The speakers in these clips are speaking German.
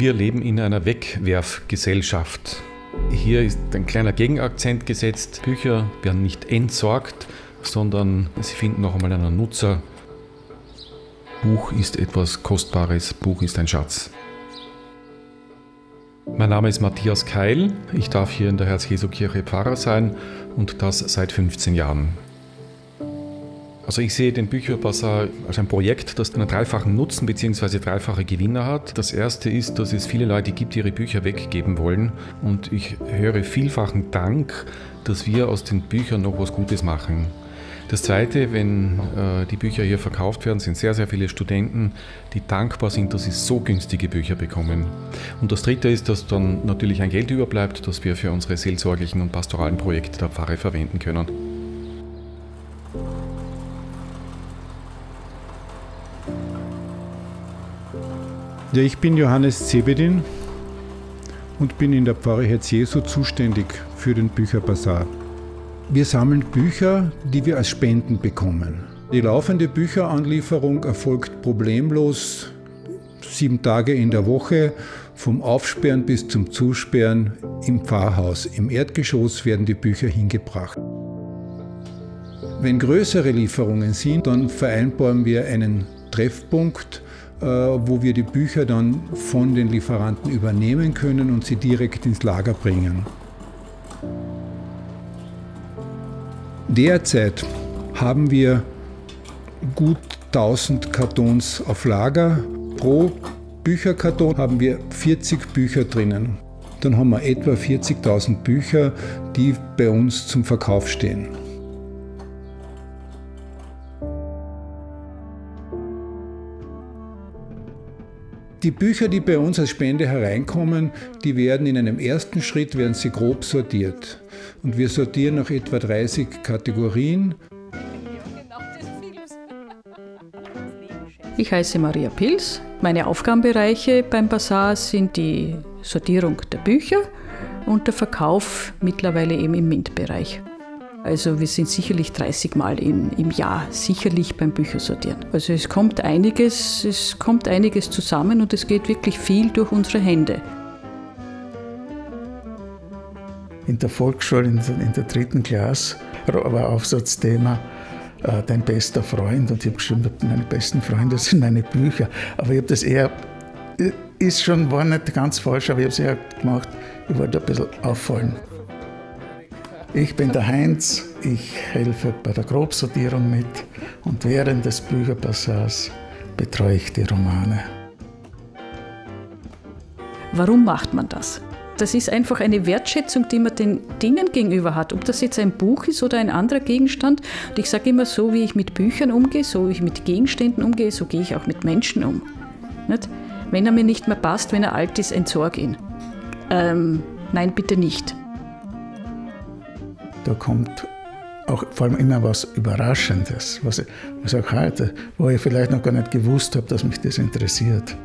Wir leben in einer Wegwerfgesellschaft. Hier ist ein kleiner Gegenakzent gesetzt. Bücher werden nicht entsorgt, sondern sie finden noch einmal einen Nutzer. Buch ist etwas Kostbares, Buch ist ein Schatz. Mein Name ist Matthias Keil. Ich darf hier in der Herz-Jesu-Kirche Pfarrer sein und das seit 15 Jahren. Also ich sehe den Bücherbazar als ein Projekt, das einen dreifachen Nutzen bzw. dreifache Gewinner hat. Das erste ist, dass es viele Leute gibt, die ihre Bücher weggeben wollen. Und ich höre vielfachen Dank, dass wir aus den Büchern noch was Gutes machen. Das zweite, wenn die Bücher hier verkauft werden, sind sehr, sehr viele Studenten, die dankbar sind, dass sie so günstige Bücher bekommen. Und das dritte ist, dass dann natürlich ein Geld überbleibt, das wir für unsere seelsorglichen und pastoralen Projekte der Pfarre verwenden können. Ja, ich bin Johannes Zebedin und bin in der Pfarre Herz-Jesu zuständig für den Bücherbazar. Wir sammeln Bücher, die wir als Spenden bekommen. Die laufende Bücheranlieferung erfolgt problemlos 7 Tage in der Woche, vom Aufsperren bis zum Zusperren im Pfarrhaus. Im Erdgeschoss werden die Bücher hingebracht. Wenn größere Lieferungen sind, dann vereinbaren wir einen Treffpunkt, wo wir die Bücher dann von den Lieferanten übernehmen können und sie direkt ins Lager bringen. Derzeit haben wir gut 1000 Kartons auf Lager. Pro Bücherkarton haben wir 40 Bücher drinnen. Dann haben wir etwa 40.000 Bücher, die bei uns zum Verkauf stehen. Die Bücher, die bei uns als Spende hereinkommen, die werden in einem ersten Schritt grob sortiert. Und wir sortieren nach etwa 30 Kategorien. Ich heiße Maria Pils. Meine Aufgabenbereiche beim Bazar sind die Sortierung der Bücher und der Verkauf mittlerweile eben im MINT-Bereich. Also wir sind sicherlich 30 Mal im Jahr sicherlich beim Büchersortieren. Also es kommt einiges zusammen und es geht wirklich viel durch unsere Hände. In der Volksschule, in der 3. Klasse, war Aufsatzthema Dein bester Freund. Und ich habe geschrieben, meine besten Freunde sind meine Bücher. Aber ich habe das eher, war nicht ganz falsch, aber ich habe es eher gemacht, ich wollte ein bisschen auffallen. Ich bin der Heinz, ich helfe bei der Grobsortierung mit und während des Bücherbazaars betreue ich die Romane. Warum macht man das? Das ist einfach eine Wertschätzung, die man den Dingen gegenüber hat, ob das jetzt ein Buch ist oder ein anderer Gegenstand. Und ich sage immer, so wie ich mit Büchern umgehe, so wie ich mit Gegenständen umgehe, so gehe ich auch mit Menschen um. Nicht? Wenn er mir nicht mehr passt, wenn er alt ist, entsorge ihn. Nein, bitte nicht. Da kommt auch vor allem immer was Überraschendes, was auch heute, wo ich vielleicht noch gar nicht gewusst habe, dass mich das interessiert.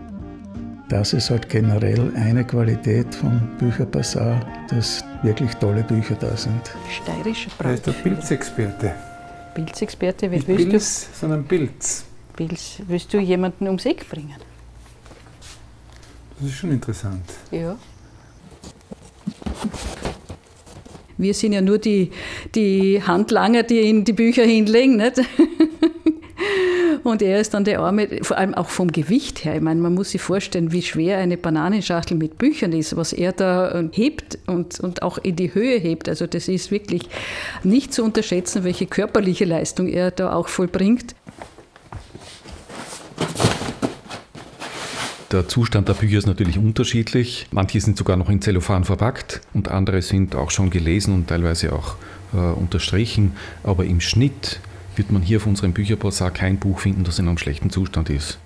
Das ist halt generell eine Qualität vom Bücherbazar, dass wirklich tolle Bücher da sind. Steirische Pracht. Er ist der Pilzexperte. Pilzexperte, wie willst du? Nicht Pilz, sondern Pilz. Pilz, willst du jemanden ums Eck bringen? Das ist schon interessant. Ja. Wir sind ja nur die Handlanger, die ihnen die Bücher hinlegen, nicht? Und er ist dann der Arme, vor allem auch vom Gewicht her. Ich meine, man muss sich vorstellen, wie schwer eine Bananenschachtel mit Büchern ist, was er da hebt und auch in die Höhe hebt. Also das ist wirklich nicht zu unterschätzen, welche körperliche Leistung er da auch vollbringt. Der Zustand der Bücher ist natürlich unterschiedlich. Manche sind sogar noch in Zellophan verpackt und andere sind auch schon gelesen und teilweise auch unterstrichen. Aber im Schnitt wird man hier auf unserem Bücherbazar kein Buch finden, das in einem schlechten Zustand ist.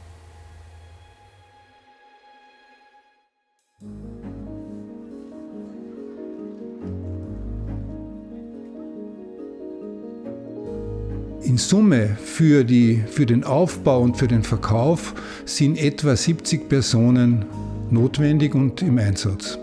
In Summe für den Aufbau und für den Verkauf sind etwa 70 Personen notwendig und im Einsatz.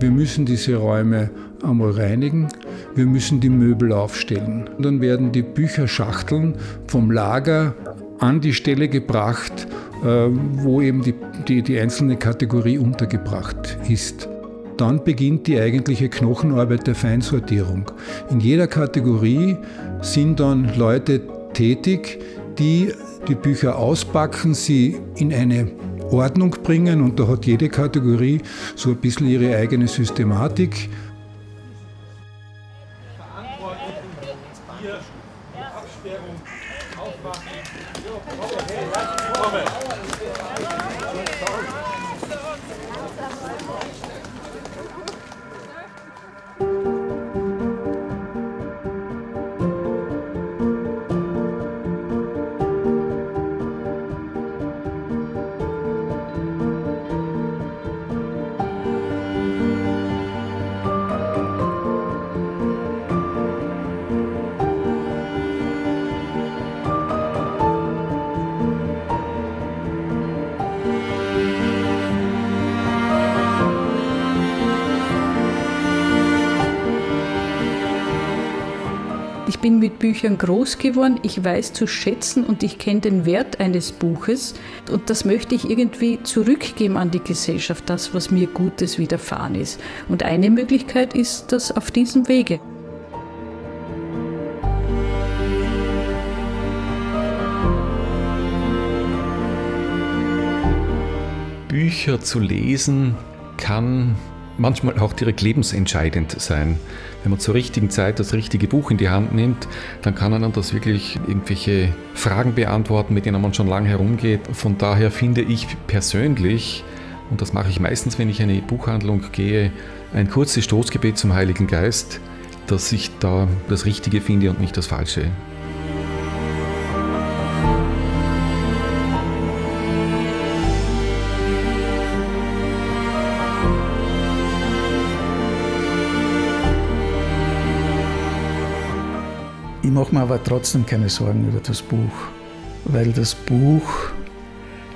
Wir müssen diese Räume einmal reinigen, wir müssen die Möbel aufstellen. Dann werden die Bücherschachteln vom Lager an die Stelle gebracht, wo eben die einzelne Kategorie untergebracht ist. Dann beginnt die eigentliche Knochenarbeit der Feinsortierung. In jeder Kategorie sind dann Leute tätig, die die Bücher auspacken, sie in eine Ordnung bringen, und da hat jede Kategorie so ein bisschen ihre eigene Systematik. Ich bin mit Büchern groß geworden, ich weiß zu schätzen und ich kenne den Wert eines Buches, und das möchte ich irgendwie zurückgeben an die Gesellschaft, das, was mir Gutes widerfahren ist. Und eine Möglichkeit ist das auf diesem Wege. Bücher zu lesen kann manchmal auch direkt lebensentscheidend sein. Wenn man zur richtigen Zeit das richtige Buch in die Hand nimmt, dann kann einem das wirklich irgendwelche Fragen beantworten, mit denen man schon lange herumgeht. Von daher finde ich persönlich, und das mache ich meistens, wenn ich in eine Buchhandlung gehe, ein kurzes Stoßgebet zum Heiligen Geist, dass ich da das Richtige finde und nicht das Falsche. Ich mache mir aber trotzdem keine Sorgen über das Buch, weil das Buch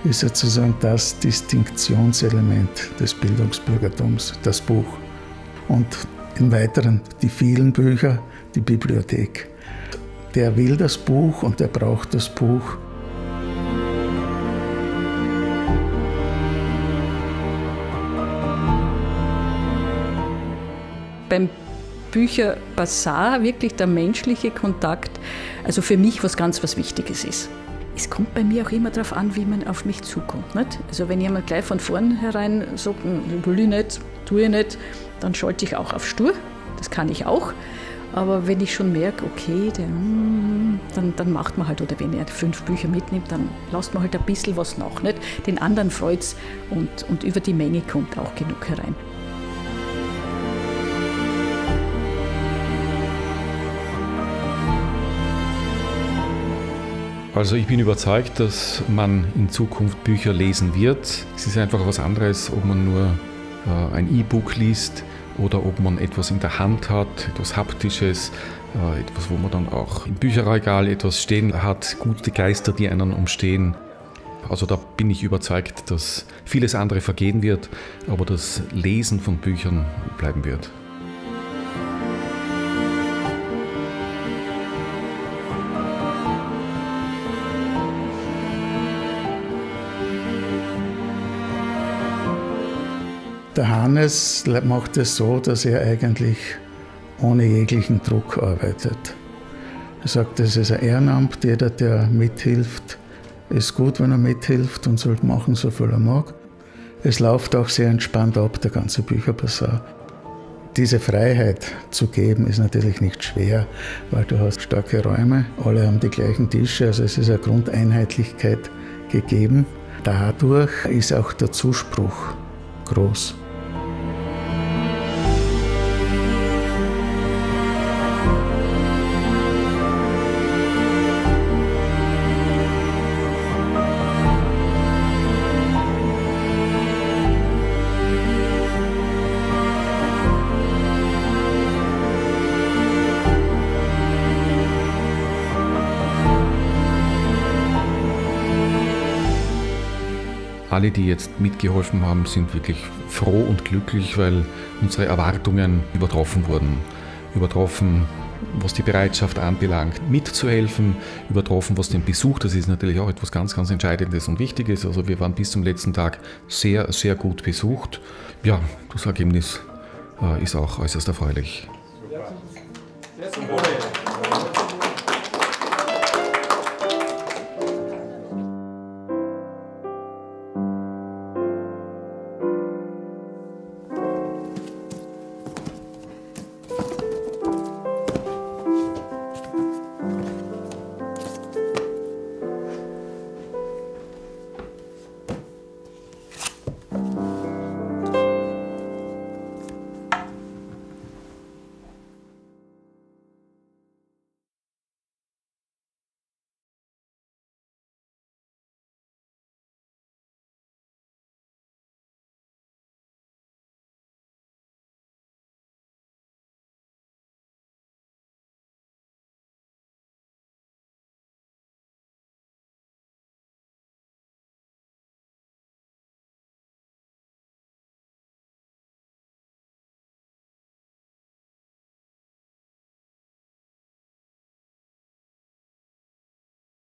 ist sozusagen das Distinktionselement des Bildungsbürgertums, das Buch. Und im Weiteren die vielen Bücher, die Bibliothek. Der will das Buch und der braucht das Buch. Beim Bücherbazar wirklich der menschliche Kontakt, also für mich was ganz Wichtiges ist. Es kommt bei mir auch immer darauf an, wie man auf mich zukommt. Nicht? Also wenn jemand gleich von vornherein sagt, will ich nicht, tue ich nicht, dann schalte ich auch auf stur, das kann ich auch. Aber wenn ich schon merke, okay, dann macht man halt, oder wenn er 5 Bücher mitnimmt, dann lasst man halt ein bisschen was nach. Nicht? Den anderen freut es, und über die Menge kommt auch genug herein. Also ich bin überzeugt, dass man in Zukunft Bücher lesen wird. Es ist einfach was anderes, ob man nur ein E-Book liest oder ob man etwas in der Hand hat, etwas Haptisches, etwas, wo man dann auch im Bücherregal etwas stehen hat, gute Geister, die einen umstehen. Also da bin ich überzeugt, dass vieles andere vergehen wird, aber das Lesen von Büchern bleiben wird. Der Hannes macht es so, dass er eigentlich ohne jeglichen Druck arbeitet. Er sagt, das ist ein Ehrenamt, jeder, der mithilft, ist gut, wenn er mithilft, und sollte machen, so viel er mag. Es läuft auch sehr entspannt ab, der ganze Bücherbazar. Diese Freiheit zu geben, ist natürlich nicht schwer, weil du hast starke Räume, alle haben die gleichen Tische, also es ist eine Grundeinheitlichkeit gegeben. Dadurch ist auch der Zuspruch groß. Alle, die jetzt mitgeholfen haben, sind wirklich froh und glücklich, weil unsere Erwartungen übertroffen wurden. Übertroffen was die Bereitschaft anbelangt, mitzuhelfen, übertroffen, was den Besuch, das ist natürlich auch etwas ganz, ganz Entscheidendes und Wichtiges. Also wir waren bis zum letzten Tag sehr, sehr gut besucht. Ja, das Ergebnis ist auch äußerst erfreulich.